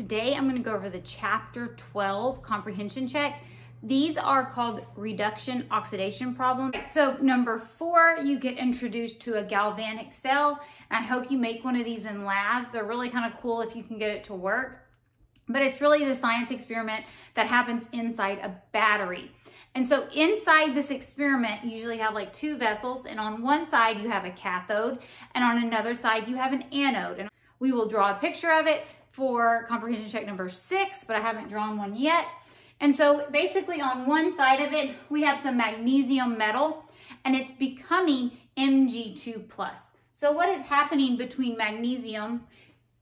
Today I'm going to go over the chapter 12 comprehension check. These are called reduction oxidation problem. So number 4, you get introduced to a galvanic cell. I hope you make one of these in labs. They're really kind of cool if you can get it to work. But it's really the science experiment that happens inside a battery. And so inside this experiment, you usually have like 2 vessels, and on one side you have a cathode, and on another side you have an anode. And we will draw a picture of it for comprehension check number 6, but I haven't drawn one yet. And so basically on one side of it, we have some magnesium metal, and it's becoming Mg2+. So what is happening between magnesium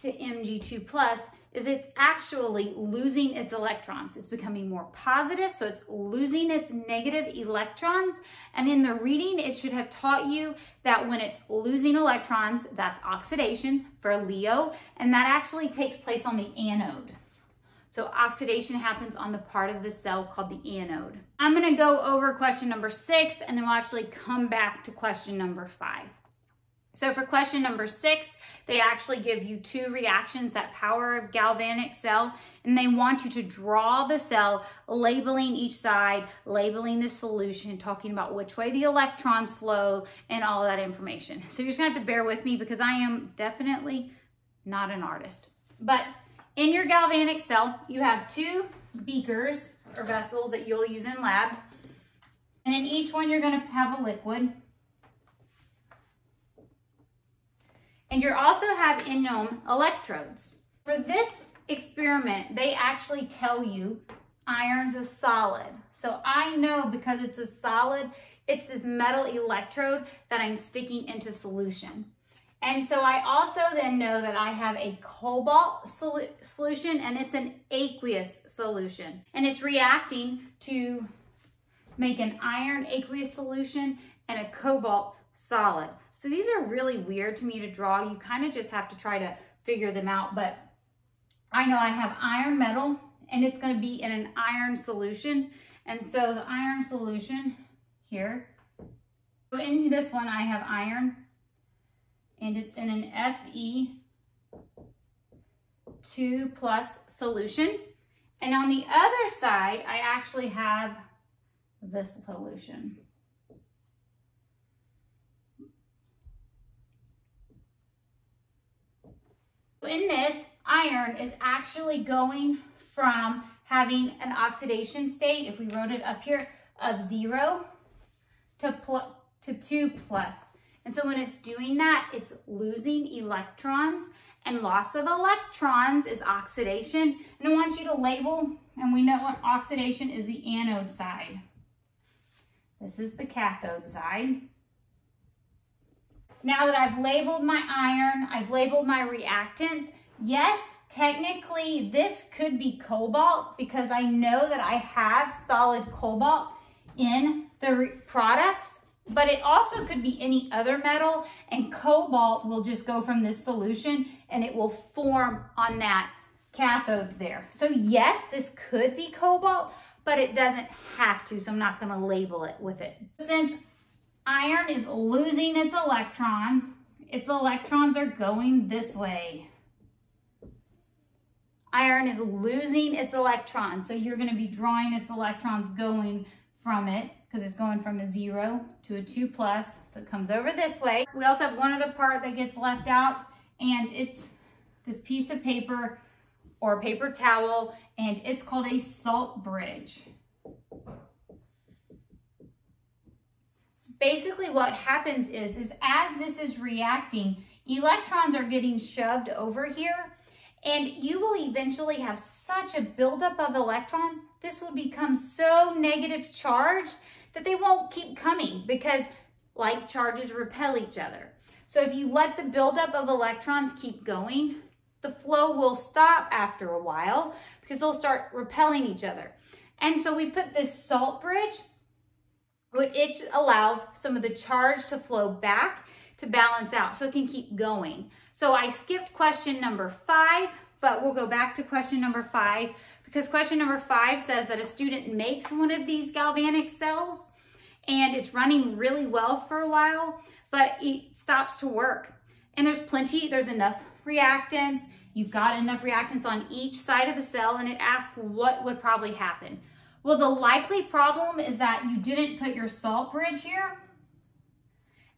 to Mg2+ is it's actually losing its electrons. It's becoming more positive, so it's losing its negative electrons. And in the reading, it should have taught you that when it's losing electrons, that's oxidation for Leo, and that actually takes place on the anode. So oxidation happens on the part of the cell called the anode. I'm gonna go over question number 6, and then we'll actually come back to question number 5. So for question number 6, they actually give you 2 reactions that power a galvanic cell, and they want you to draw the cell, labeling each side, labeling the solution, talking about which way the electrons flow, and all that information. So you're just gonna have to bear with me because I am definitely not an artist. But in your galvanic cell, you have 2 beakers or vessels that you'll use in lab, and in each one you're gonna have a liquid. And you also have in them electrodes. For this experiment, they actually tell you iron's a solid. So I know because it's a solid, it's this metal electrode that I'm sticking into solution. And so I also then know that I have a cobalt solution, and it's an aqueous solution. And it's reacting to make an iron aqueous solution and a cobalt solid. So these are really weird to me to draw. You kind of just have to try to figure them out, but I know I have iron metal, and it's going to be in an iron solution. And so the iron solution here, so in this one I have iron, and it's in an Fe2+ solution. And on the other side, I actually have this solution. In this, iron is actually going from having an oxidation state, if we wrote it up here, of 0 to 2+. And so when it's doing that, it's losing electrons, and loss of electrons is oxidation. And I want you to label, and we know what oxidation is the anode side. This is the cathode side. Now that I've labeled my iron, I've labeled my reactants, yes, technically this could be cobalt because I know that I have solid cobalt in the products, but it also could be any other metal, and cobalt will just go from this solution and it will form on that cathode there. So yes, this could be cobalt, but it doesn't have to, so I'm not gonna label it with it. Since iron is losing its electrons are going this way. Iron is losing its electrons, so you're gonna be drawing its electrons going from it, because it's going from a 0 to a 2+, so it comes over this way. We also have one other part that gets left out, and it's this piece of paper or paper towel, and it's called a salt bridge. So basically what happens is as this is reacting, electrons are getting shoved over here, and you will eventually have such a buildup of electrons, this will become so negative charged that they won't keep coming because like charges repel each other. So if you let the buildup of electrons keep going, the flow will stop after a while because they'll start repelling each other. And so we put this salt bridge, which allows some of the charge to flow back to balance out so it can keep going. So I skipped question number 5, but we'll go back to question number 5 because question number 5 says that a student makes one of these galvanic cells and it's running really well for a while, but it stops to work. And there's enough reactants You've got enough reactants on each side of the cell, and it asks what would probably happen. Well, the likely problem is that you didn't put your salt bridge here.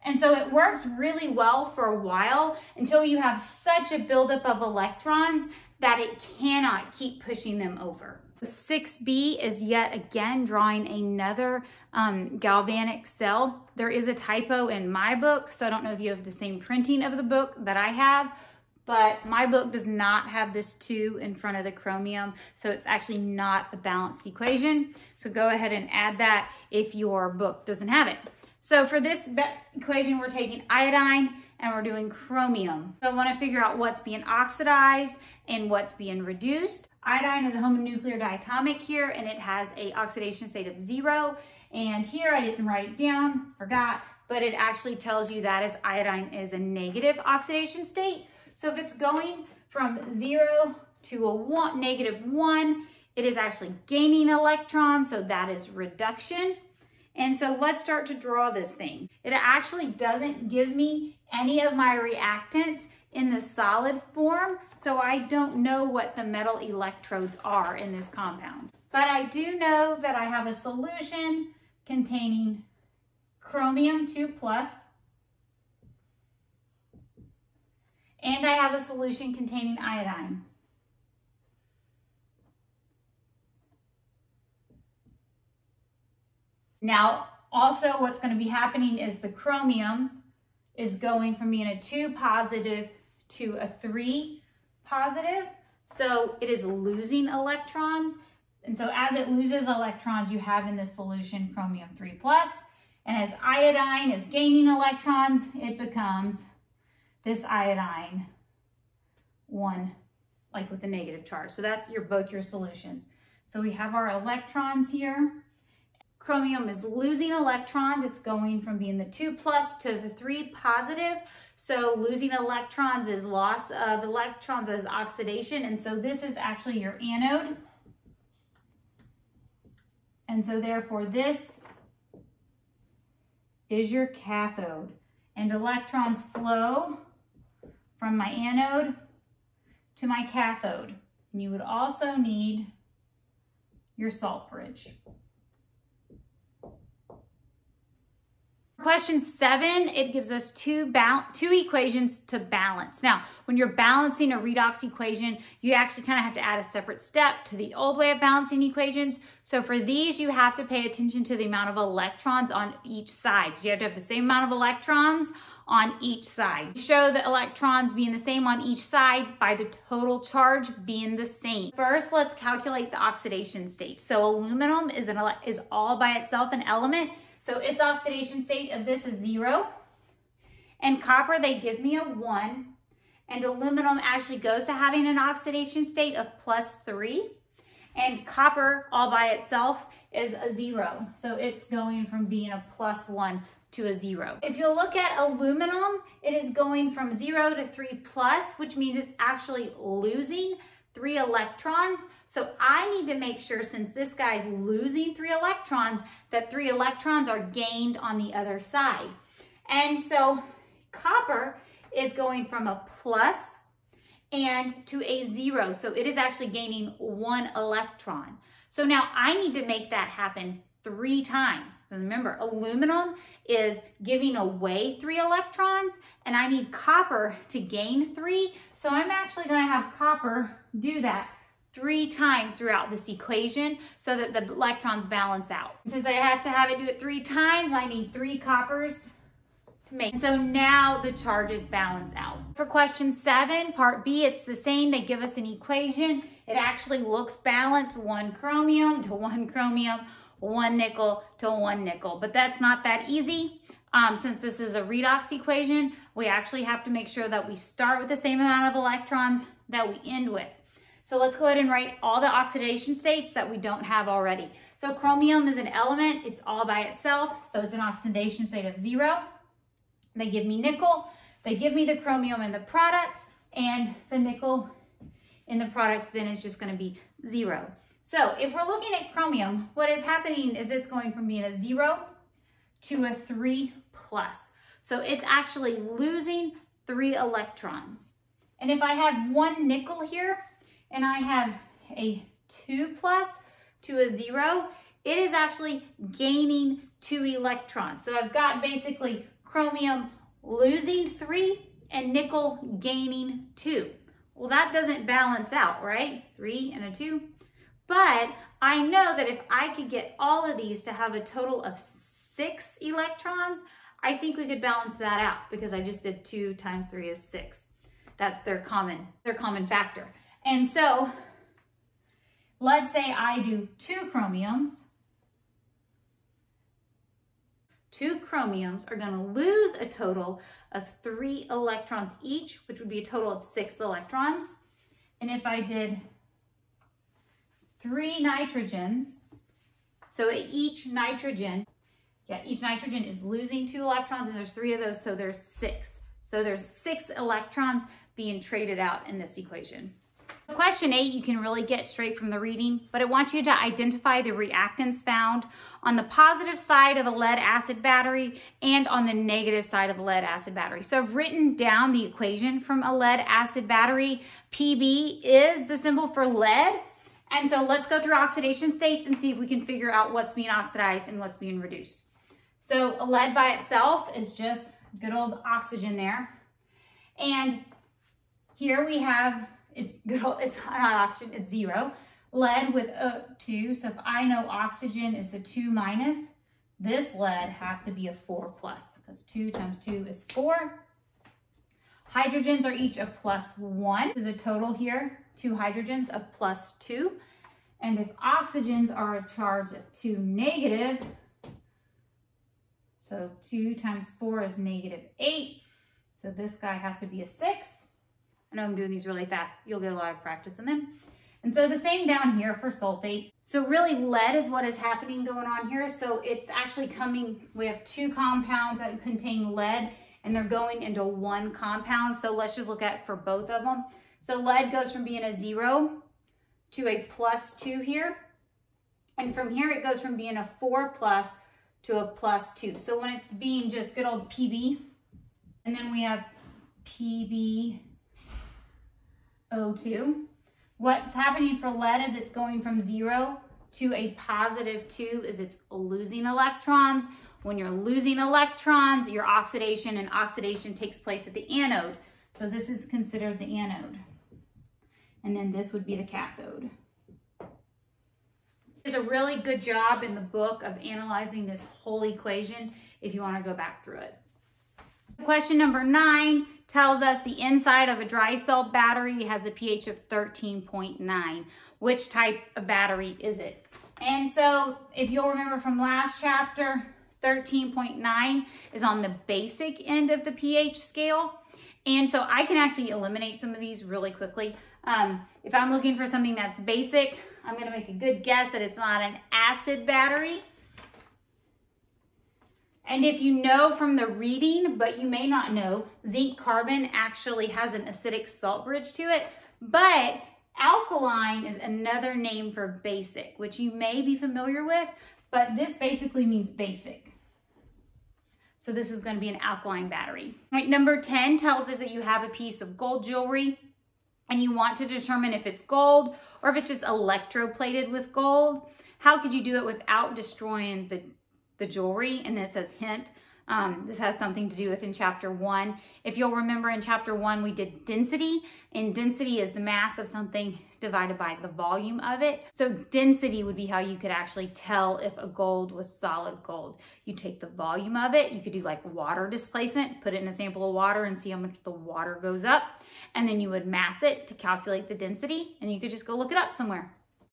And so it works really well for a while until you have such a buildup of electrons that it cannot keep pushing them over. 6B is yet again drawing another galvanic cell. There is a typo in my book, so I don't know if you have the same printing of the book that I have, but my book does not have this 2 in front of the chromium, so it's actually not a balanced equation. So go ahead and add that if your book doesn't have it. So for this equation, we're taking iodine and we're doing chromium. So I want to figure out what's being oxidized and what's being reduced. Iodine is a homonuclear diatomic here, and it has an oxidation state of 0. And here, I didn't write it down, forgot, but it actually tells you that as iodine is a negative oxidation state. So if it's going from 0 to a -1, it is actually gaining electrons, so that is reduction. And so let's start to draw this thing. It actually doesn't give me any of my reactants in the solid form, so I don't know what the metal electrodes are in this compound. But I do know that I have a solution containing chromium 2+, and I have a solution containing iodine. Now, also what's going to be happening is the chromium is going from being a 2+ to a 3+. So it is losing electrons. And so as it loses electrons, you have in this solution chromium 3+. And as iodine is gaining electrons, it becomes this iodine 1, like with the negative charge. So that's both your solutions. So we have our electrons here. Chromium is losing electrons. It's going from being the 2+ to the 3+. So losing electrons is loss of electrons as oxidation. And so this is actually your anode. And so therefore this is your cathode. And electrons flow from my anode to my cathode. And you would also need your salt bridge. Question 7, it gives us two equations to balance. Now, when you're balancing a redox equation, you actually kind of have to add a separate step to the old way of balancing equations. So for these, you have to pay attention to the amount of electrons on each side. You have to have the same amount of electrons on each side. Show the electrons being the same on each side by the total charge being the same. First, let's calculate the oxidation state. So aluminum is all by itself an element. So its oxidation state of this is 0. And copper, they give me a 1. And aluminum actually goes to having an oxidation state of +3. And copper all by itself is a 0. So it's going from being a +1 to a 0. If you look at aluminum, it is going from 0 to 3+, which means it's actually losing 3 electrons. So I need to make sure, since this guy's losing 3 electrons, that 3 electrons are gained on the other side. And so copper is going from a plus and to a 0. So it is actually gaining 1 electron. So now I need to make that happen 3 times. Remember, aluminum is giving away 3 electrons, and I need copper to gain 3. So I'm actually going to have copper do that 3 times throughout this equation so that the electrons balance out. Since I have to have it do it 3 times, I need 3 coppers to make. And so now the charges balance out. For question 7, part B, it's the same. They give us an equation. It actually looks balanced, 1 chromium to 1 chromium, 1 nickel to 1 nickel, but that's not that easy. Since this is a redox equation, we actually have to make sure that we start with the same amount of electrons that we end with. So let's go ahead and write all the oxidation states that we don't have already. So chromium is an element, it's all by itself, so it's an oxidation state of 0. They give me nickel, they give me the chromium in the products, and the nickel in the products then is just going to be 0. So if we're looking at chromium, what is happening is it's going from being a 0 to a 3+. So it's actually losing 3 electrons. And if I have one nickel here and I have a 2+ to a 0, it is actually gaining 2 electrons. So I've got basically chromium losing 3 and nickel gaining 2. Well, that doesn't balance out, right? 3 and a 2. But I know that if I could get all of these to have a total of 6 electrons, I think we could balance that out because I just did 2 times 3 is 6. That's their common factor. And so let's say I do 2 chromiums are going to lose a total of 3 electrons each, which would be a total of 6 electrons. And if I did 3 nitrogens, so each nitrogen is losing 2 electrons, and there's 3 of those, so there's 6. So there's 6 electrons being traded out in this equation. Question 8, you can really get straight from the reading, but it wants you to identify the reactants found on the positive side of a lead acid battery and on the negative side of a lead acid battery. So I've written down the equation from a lead acid battery. Pb is the symbol for lead. And so let's go through oxidation states and see if we can figure out what's being oxidized and what's being reduced. So a lead by itself is just good old oxygen there. And here we have, it's not oxygen, it's 0. Lead with 2, so if I know oxygen is a 2-, this lead has to be a 4+, because 2 times 2 is 4. Hydrogens are each a +1. This is a total here, 2 hydrogens of +2. And if oxygens are a charge of 2-, so 2 times 4 is -8. So this guy has to be a 6. I know I'm doing these really fast. You'll get a lot of practice in them. And so the same down here for sulfate. So really lead is what is happening going on here. So it's actually coming, we have 2 compounds that contain lead and they're going into 1 compound. So let's just look at for both of them. So lead goes from being a 0 to a +2 here. And from here it goes from being a 4+ to a +2. So when it's being just good old Pb, and then we have PbO2. What's happening for lead is it's going from 0 to a +2 is it's losing electrons. When you're losing electrons, your oxidation, and oxidation takes place at the anode. So this is considered the anode. And then this would be the cathode. There's a really good job in the book of analyzing this whole equation if you want to go back through it. Question number 9 tells us the inside of a dry cell battery has the pH of 13.9. Which type of battery is it? And so if you'll remember from last chapter, 13.9 is on the basic end of the pH scale. And so I can actually eliminate some of these really quickly. If I'm looking for something that's basic, I'm going to make a good guess that it's not an acid battery. And if you know from the reading, but you may not know, zinc carbon actually has an acidic salt bridge to it, but alkaline is another name for basic, which you may be familiar with, but this basically means basic. So this is going to be an alkaline battery. All right, number 10 tells us that you have a piece of gold jewelry and you want to determine if it's gold or if it's just electroplated with gold. How could you do it without destroying the jewelry? And it says hint, this has something to do with in chapter 1. If you'll remember in chapter 1, we did density, and density is the mass of something divided by the volume of it. So density would be how you could actually tell if a gold was solid gold. You take the volume of it, you could do like water displacement, put it in a sample of water and see how much the water goes up. And then you would mass it to calculate the density, and you could just go look it up somewhere.